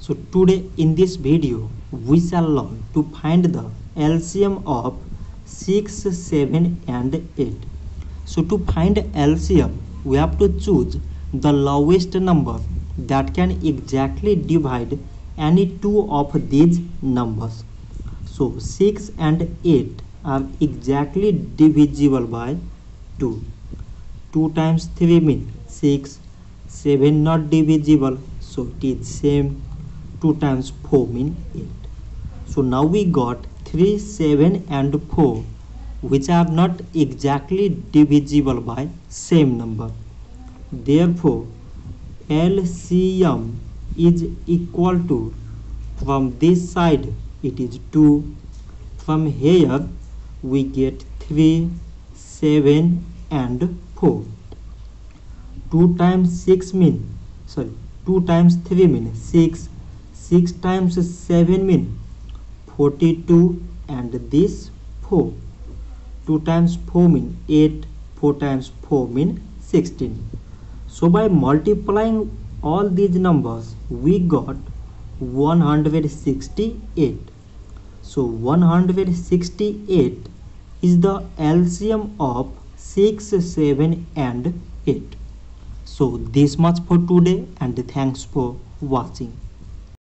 So today in this video we shall learn to find the LCM of 6, 7 and 8. So to find LCM we have to choose the lowest number that can exactly divide any two of these numbers. So 6 and 8 are exactly divisible by 2. 2 times 3 means 6, 7 not divisible, so it is same. 2 times 4 means 8. So now we got 3, 7 and 4, which are not exactly divisible by same number. Therefore, LCM is equal to, from this side it is 2, from here we get 3, 7 and 4. 2 times 3 means 6, 6 times 7 means 42 and this 4. 2 times 4 means 8, 4 times 4 means 16. So by multiplying all these numbers we got 168. So 168 is the LCM of 6, 7 and 8. So this much for today and thanks for watching.